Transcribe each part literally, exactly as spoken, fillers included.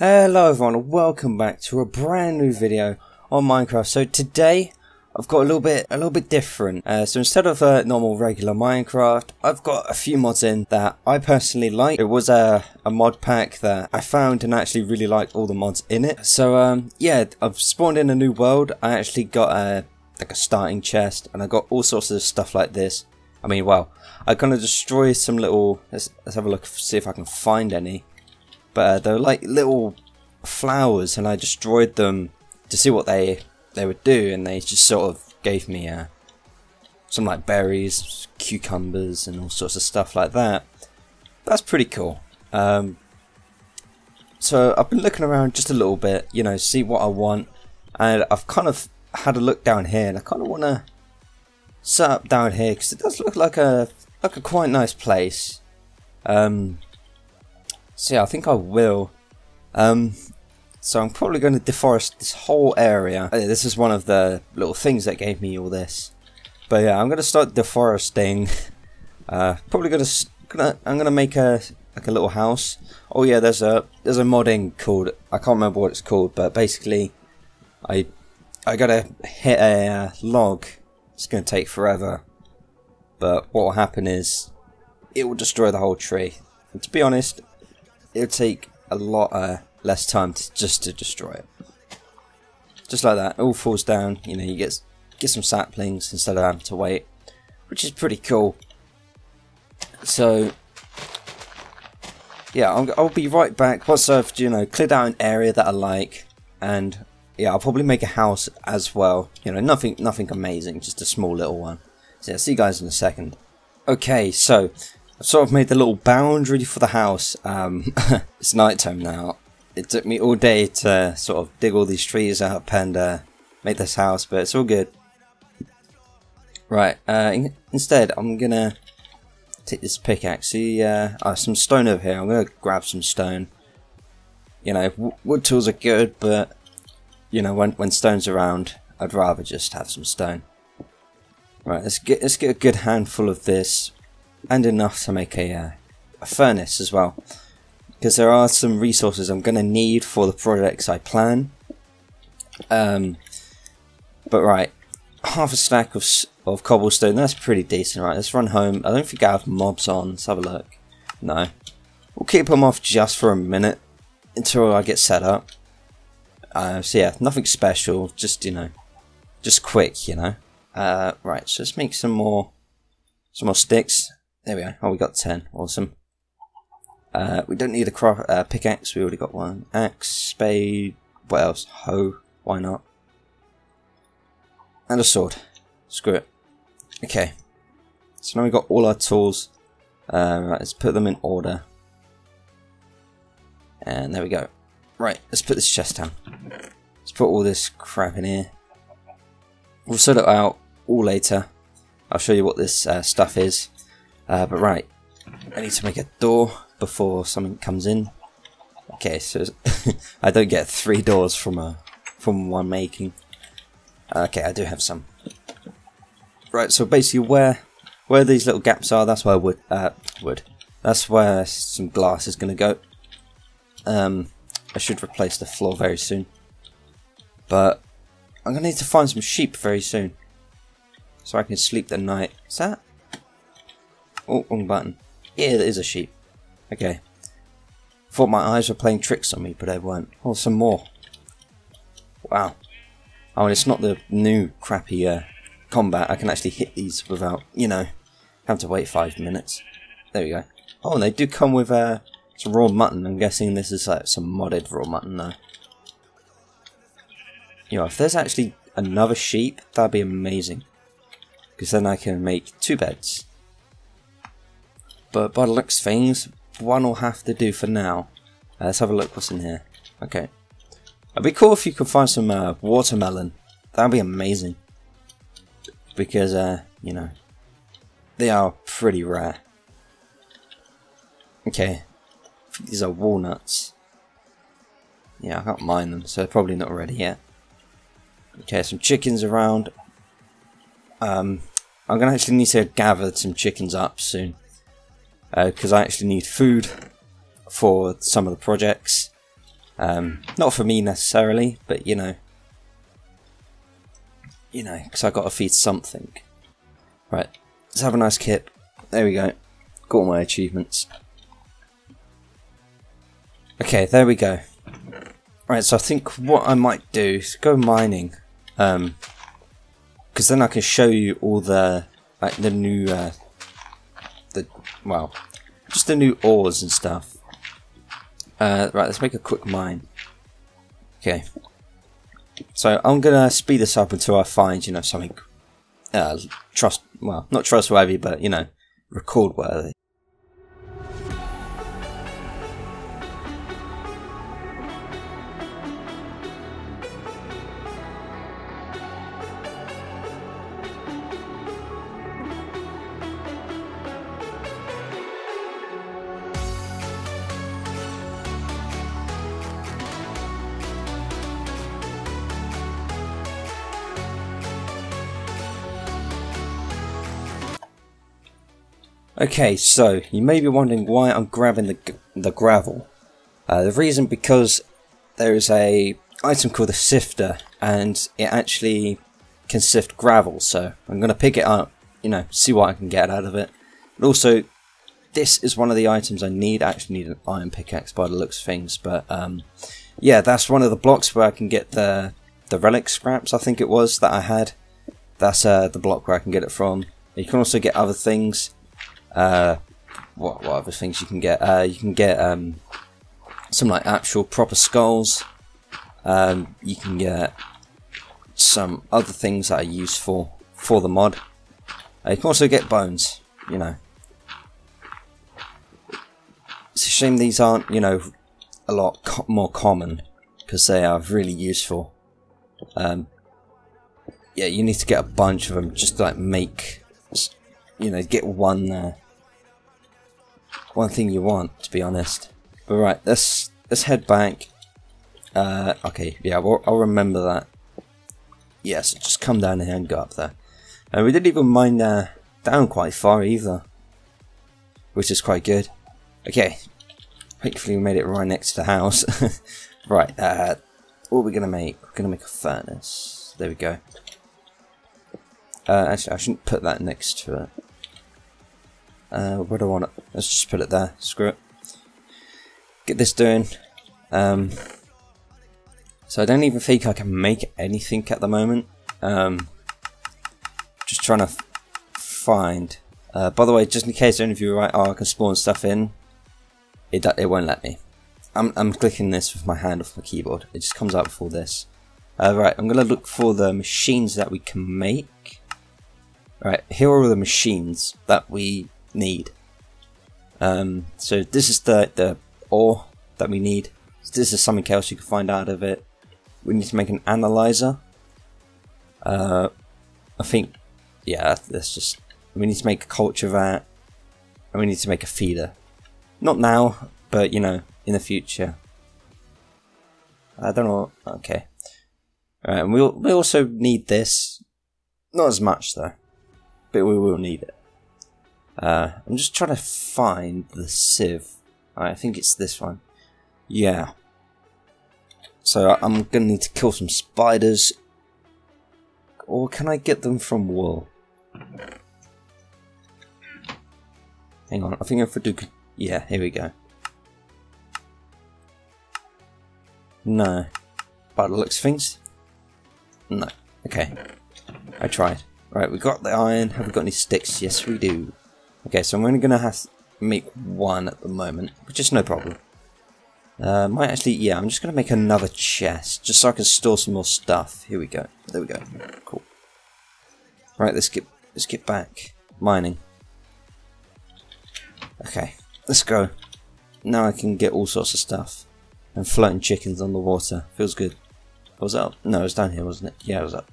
Hello everyone, welcome back to a brand new video on Minecraft. So today I've got a little bit a little bit different. Uh, so instead of uh, normal regular Minecraft, I've got a few mods in that I personally like. It was a, a mod pack that I found and actually really liked all the mods in it. So um, yeah, I've spawned in a new world. I actually got a, like a starting chest, and I got all sorts of stuff like this. I mean, well, I kind of destroy some little, let's, let's have a look, see if I can find any. But uh, they were like little flowers, and I destroyed them to see what they they would do, and they just sort of gave me uh, some like berries, cucumbers, and all sorts of stuff like that. That's pretty cool. Um, so I've been looking around just a little bit, you know, see what I want, and I've kind of had a look down here, and I kind of want to set up down here because it does look like a like a quite nice place. Um, So yeah, I think I will. Um, so I'm probably going to deforest this whole area. This is one of the little things that gave me all this. But yeah, I'm going to start deforesting. Uh, probably going to I'm going to make a like a little house. Oh yeah, there's a there's a modding called, I can't remember what it's called, but basically I I got to hit a uh, log. It's going to take forever, but what will happen is it will destroy the whole tree. And to be honest, it'll take a lot uh, less time to, just to destroy it. Just like that, it all falls down. You know, you get get some saplings instead of having to wait, which is pretty cool. So yeah, I'm, I'll be right back. Once I've, you know, cleared out an area that I like, and yeah, I'll probably make a house as well. You know, nothing nothing amazing, just a small little one. So yeah, I'll see you guys in a second. Okay, so I've sort of made the little boundary for the house. Um, it's nighttime now. It took me all day to sort of dig all these trees up and uh, make this house, but it's all good. Right, uh, in instead I'm gonna take this pickaxe. See, uh, oh, some stone over here. I'm gonna grab some stone. You know, w wood tools are good, but you know, when when stone's around, I'd rather just have some stone. Right, let's get let's get a good handful of this, and enough to make a, uh, a furnace as well, because there are some resources I'm going to need for the projects I plan. Um, but right, half a stack of, of cobblestone, that's pretty decent. Right, let's run home. I don't think I have mobs on, let's have a look. No, we'll keep them off just for a minute until I get set up. Uh, so yeah, nothing special, just, you know, just quick, you know. Uh, right, so let's make some more, some more sticks. There we go. Oh, we got ten. Awesome. Uh, we don't need a cro uh, pickaxe. We already got one. Axe, spade. What else? Hoe. Why not? And a sword. Screw it. Okay. So now we got all our tools. Uh, right, let's put them in order. And there we go. Right. Let's put this chest down. Let's put all this crap in here. We'll sort it out all later. I'll show you what this uh, stuff is. Uh, but right, I need to make a door before someone comes in. Okay, so I don't get three doors from a from one making. Okay, I do have some. Right, so basically where where these little gaps are, that's where wood uh, wood. That's where some glass is gonna go. Um, I should replace the floor very soon, but I'm gonna need to find some sheep very soon, so I can sleep the night. Is that? Oh, wrong button. Yeah, there is a sheep. Okay. Thought my eyes were playing tricks on me, but they weren't. Oh, some more. Wow. Oh, and it's not the new crappy uh, combat. I can actually hit these without, you know, having to wait five minutes. There we go. Oh, and they do come with uh, some raw mutton. I'm guessing this is like some modded raw mutton, though. You know, if there's actually another sheep, that'd be amazing. Because then I can make two beds. But by the looks of things, one will have to do for now. Uh, let's have a look what's in here. Okay. It'd be cool if you could find some uh, watermelon. That'd be amazing. Because, uh, you know, they are pretty rare. Okay. I think these are walnuts. Yeah, I can't mine them, so they're probably not ready yet. Okay, some chickens around. Um, I'm going to actually need to gather some chickens up soon. Because uh, I actually need food for some of the projects. Um, not for me necessarily, but you know, you know, because I got to feed something. Right, let's have a nice kip. There we go. Got all my achievements. Okay, there we go. Right, so I think what I might do is go mining, um, because then I can show you all the like the new, uh, the well, just the new ores and stuff. Uh, right, let's make a quick mine. Okay, so I'm gonna speed this up until I find, you know, something uh, trust well, not trustworthy, but you know, record worthy. Okay, so you may be wondering why I'm grabbing the the gravel. Uh, the reason because there is a item called a sifter, and it actually can sift gravel. So I'm gonna pick it up, you know, see what I can get out of it. But also, this is one of the items I need. I actually need an iron pickaxe by the looks of things. But um, yeah, that's one of the blocks where I can get the the relic scraps. I think it was that I had. That's uh, the block where I can get it from. You can also get other things. Uh, what, what other things you can get? Uh, you can get um, some like actual proper skulls. Um, you can get some other things that are useful for the mod. Uh, you can also get bones. You know, it's a shame these aren't, you know, a lot co more common, because they are really useful. Um, yeah, you need to get a bunch of them just to like make. You know, get one uh, one thing you want, to be honest. But right, let's let's head back. Uh, okay, yeah, we'll, I'll remember that. Yes, yeah, so just come down here and go up there. And uh, we didn't even mine uh, down quite far either, which is quite good. Okay, hopefully we made it right next to the house. Right, uh, what are we gonna make? We're gonna make a furnace. There we go. Uh, actually, I shouldn't put that next to it. Uh, where do I want it? Let's just put it there. Screw it. Get this doing. Um, so I don't even think I can make anything at the moment. Um, just trying to f find. Uh, by the way, just in case any of you are like, oh, I can spawn stuff in. It it won't let me. I'm I'm clicking this with my hand off my keyboard. It just comes up with all this. Uh, right, I'm gonna look for the machines that we can make. Right, here are all the machines that we need. Um, so this is the, the ore that we need. This is something else you can find out of it. We need to make an analyzer. Uh, I think, yeah, that's just... We need to make a culture vat. And we need to make a feeder. Not now, but, you know, in the future. I don't know, okay. Alright, and we'll, we also need this. Not as much, though. But we will need it. Uh, I'm just trying to find the sieve. Right, I think it's this one. Yeah. So I'm going to need to kill some spiders. Or can I get them from wool? Hang on, I think if I do... Yeah, here we go. No. By the looks of things. No. Okay. I tried. Right, we got the iron. Have we got any sticks? Yes, we do. Okay, so I'm only going to have to make one at the moment, which is no problem. Uh, might actually... Yeah, I'm just going to make another chest, just so I can store some more stuff. Here we go. There we go. Cool. Right, let's get, let's get back. Mining. Okay, let's go. Now I can get all sorts of stuff. And floating chickens on the water. Feels good. Was that up? No, it was down here, wasn't it? Yeah, it was up.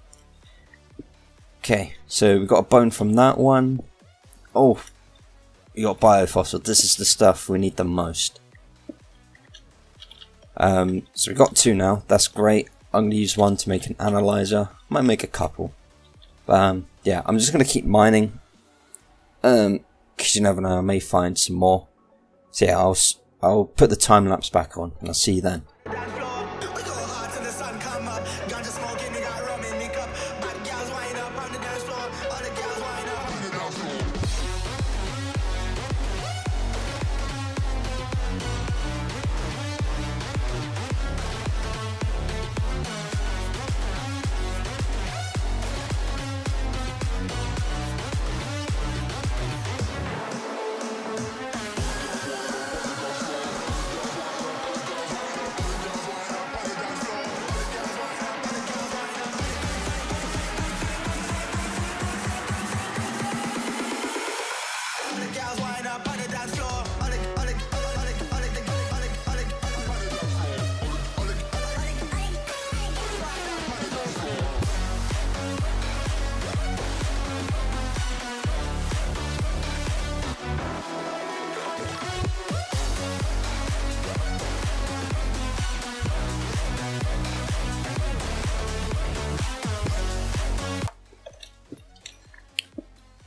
Okay, so we got a bone from that one. Oh, we got biofossil. This is the stuff we need the most. Um, so we got two now. That's great. I'm gonna use one to make an analyzer. Might make a couple. But, um, yeah, I'm just gonna keep mining. Um, because you never know, I may find some more. So yeah, I'll I'll put the time lapse back on, and I'll see you then.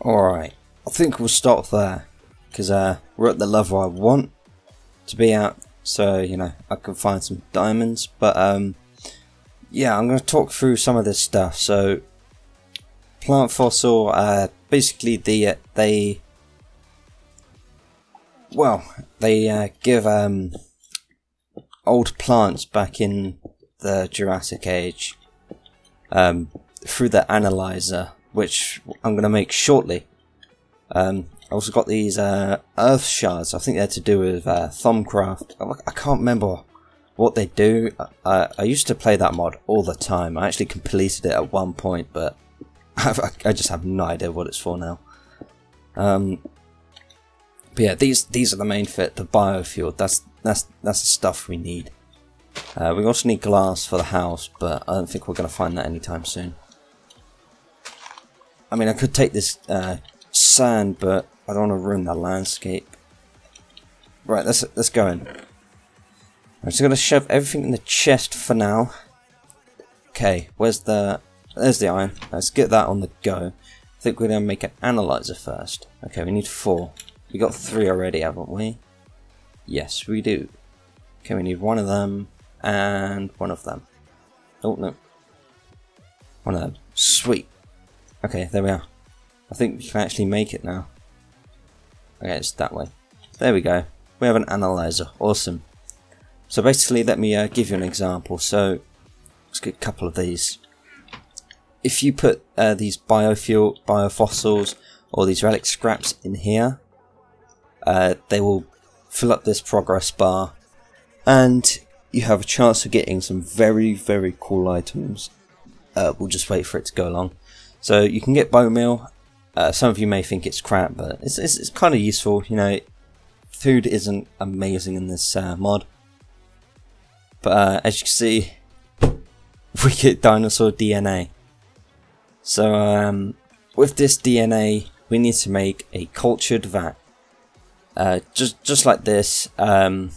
Alright, I think we'll stop there, because uh, we're at the level I want to be at, so you know, I can find some diamonds, but um, yeah, I'm going to talk through some of this stuff. So plant fossil, uh, basically the, uh, they, well, they uh, give um, old plants back in the Jurassic Age um, through the analyzer, which I'm going to make shortly. Um, I also got these uh, earth shards. I think they're to do with uh, Thumbcraft. I can't remember what they do. I, I used to play that mod all the time. I actually completed it at one point, but I've, I just have no idea what it's for now. Um, but yeah, these these are the main fit. The biofuel. That's that's that's the stuff we need. Uh, we also need glass for the house, but I don't think we're going to find that anytime soon. I mean, I could take this uh, sand, but I don't want to ruin the landscape. Right, let's, let's go in. I'm just going to shove everything in the chest for now. Okay, where's the... there's the iron. Let's get that on the go. I think we're going to make an analyzer first. Okay, we need four. We got three already, haven't we? Yes, we do. Okay, we need one of them, and one of them. Oh, no. One of them. Sweet. Okay, there we are. I think we can actually make it now. Okay, it's that way. There we go. We have an analyzer. Awesome. So basically, let me uh, give you an example. So, let's get a couple of these. If you put uh, these biofuel, biofossils, or these relic scraps in here, uh, they will fill up this progress bar, and you have a chance of getting some very, very cool items. Uh, we'll just wait for it to go along. So you can get bone meal. Uh, some of you may think it's crap, but it's it's, it's kind of useful. You know, food isn't amazing in this uh, mod, but uh, as you can see, we get dinosaur D N A. So um, with this D N A, we need to make a cultured vat, uh, just just like this. Um,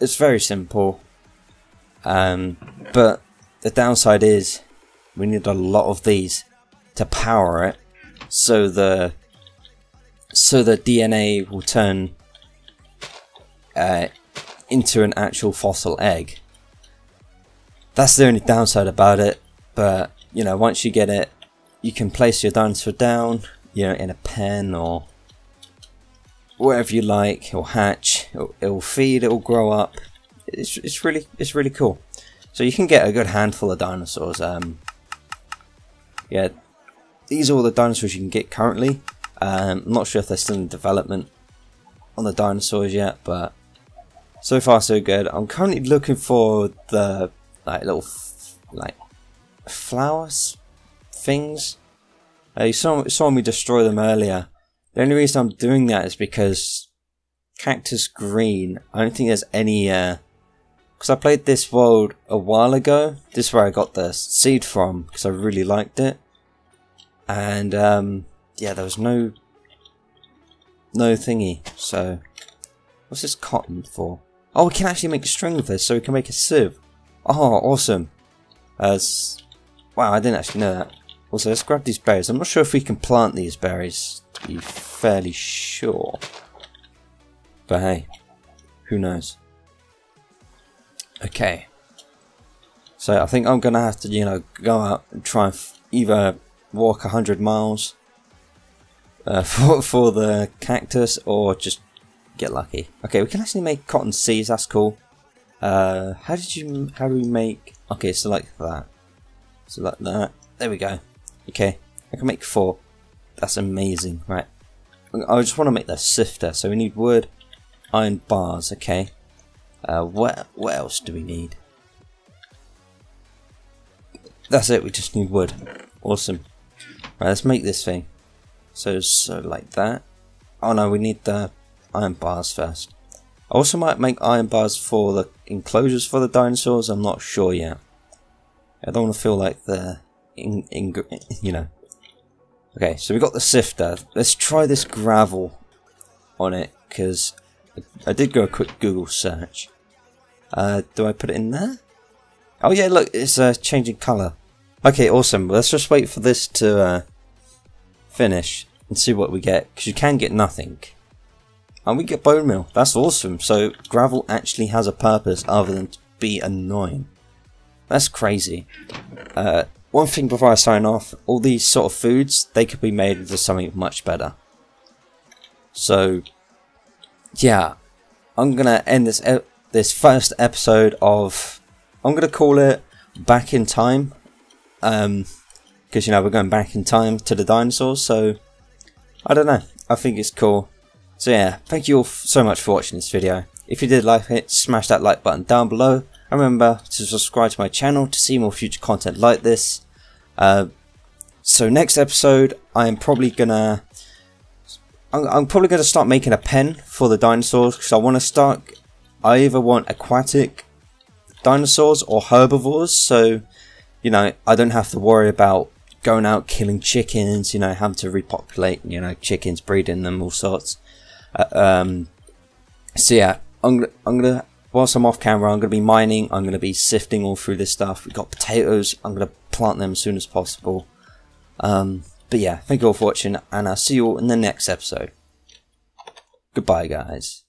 it's very simple, um, but the downside is, we need a lot of these to power it, so the so the D N A will turn uh, into an actual fossil egg. That's the only downside about it. But you know, once you get it, you can place your dinosaur down, you know, in a pen or wherever you like. It'll hatch. It'll, it'll feed. It'll grow up. It's it's really it's really cool. So you can get a good handful of dinosaurs. Um, Yeah, these are all the dinosaurs you can get currently. Um, I'm not sure if they're still in development on the dinosaurs yet, but so far so good. I'm currently looking for the like little f like flowers things. Uh, you saw, saw me destroy them earlier. The only reason I'm doing that is because Cactus Green. I don't think there's any because uh, I played this world a while ago. This is where I got the seed from, because I really liked it. And um, yeah, there was no no thingy. So what's this cotton for? Oh, we can actually make a string with this, so we can make a sieve. Oh, awesome. Uh, wow, I didn't actually know that. Also, let's grab these berries. I'm not sure if we can plant these berries, to be fairly sure. But hey, who knows? Okay. So I think I'm going to have to, you know, go out and try and f either walk a hundred miles uh, for, for the cactus, or just get lucky. Okay, we can actually make cotton seeds, that's cool. Uh, how did you, how do we make, okay, so like that. So like that, there we go. Okay, I can make four. That's amazing, right. I just want to make the sifter, so we need wood, iron bars, okay. Uh, what, what else do we need? That's it, we just need wood. Awesome. Right, let's make this thing. So, so like that. Oh no, we need the iron bars first. I also might make iron bars for the enclosures for the dinosaurs, I'm not sure yet. I don't want to feel like the... In, in, you know. Okay, so we got the sifter. Let's try this gravel on it, because... I did go a quick Google search. Uh, do I put it in there? Oh yeah, look, it's uh, changing colour. Okay, awesome. Let's just wait for this to uh, finish and see what we get, because you can get nothing. And we get bone meal. That's awesome. So gravel actually has a purpose other than to be annoying. That's crazy. Uh, one thing before I sign off, all these sort of foods, they could be made into something much better. So, yeah, I'm gonna end this e this first episode of, I'm gonna call it Back in Time, um, because you know we're going back in time to the dinosaurs. So, I don't know. I think it's cool. So yeah, thank you all so much for watching this video. If you did like it, smash that like button down below. And remember to subscribe to my channel to see more future content like this. Uh, so next episode, I am probably gonna, I'm, I'm probably gonna start making a pen for the dinosaurs, because I want to start. I either want aquatic dinosaurs or herbivores, so you know I don't have to worry about going out killing chickens. You know, having to repopulate. You know, chickens breeding them, all sorts. Uh, um, so yeah, I'm, I'm gonna, whilst I'm off camera, I'm gonna be mining, I'm gonna be sifting all through this stuff. We've got potatoes, I'm gonna plant them as soon as possible. Um, but yeah, thank you all for watching, and I'll see you all in the next episode. Goodbye, guys.